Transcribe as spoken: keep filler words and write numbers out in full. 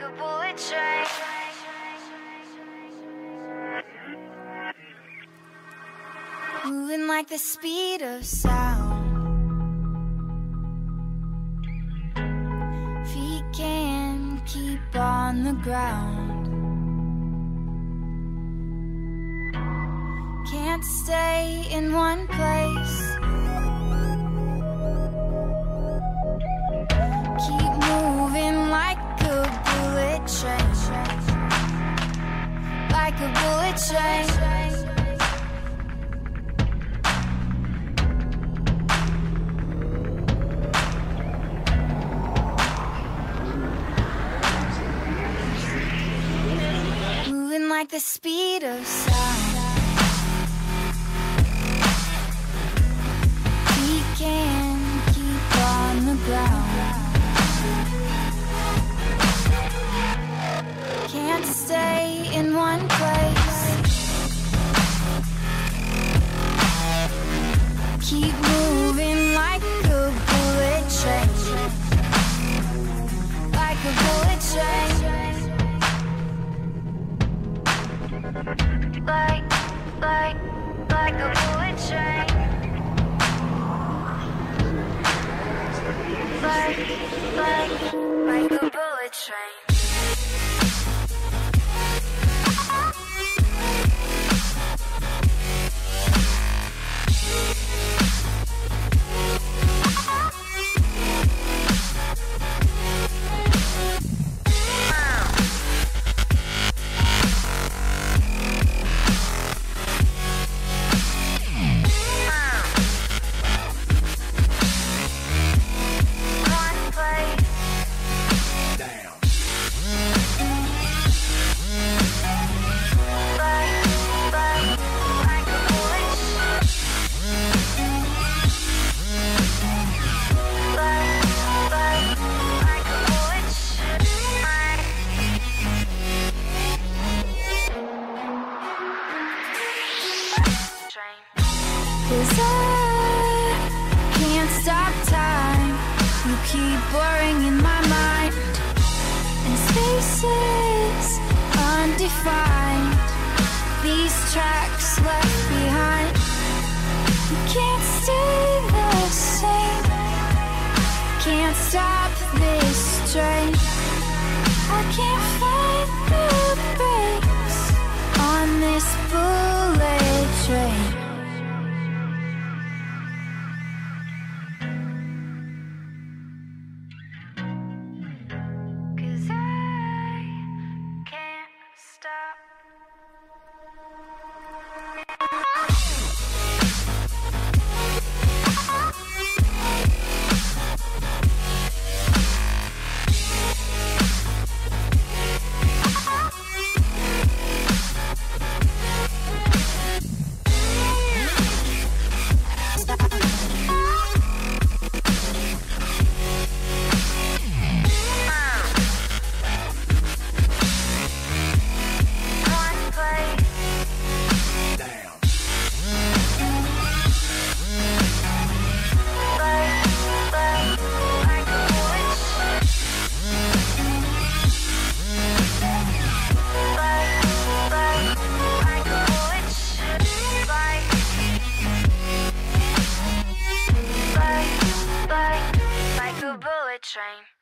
like a bullet train. Moving like the speed of sound, feet can't keep on the ground. Can't stay in one place. Keep moving like a bullet train, like a bullet train. Like the speed of sound, we can keep on the ground. Can't stay in one place. Keep moving like a bullet train, like a bullet train. Like, like, like a bullet train. Like, like, like a bullet train. Train.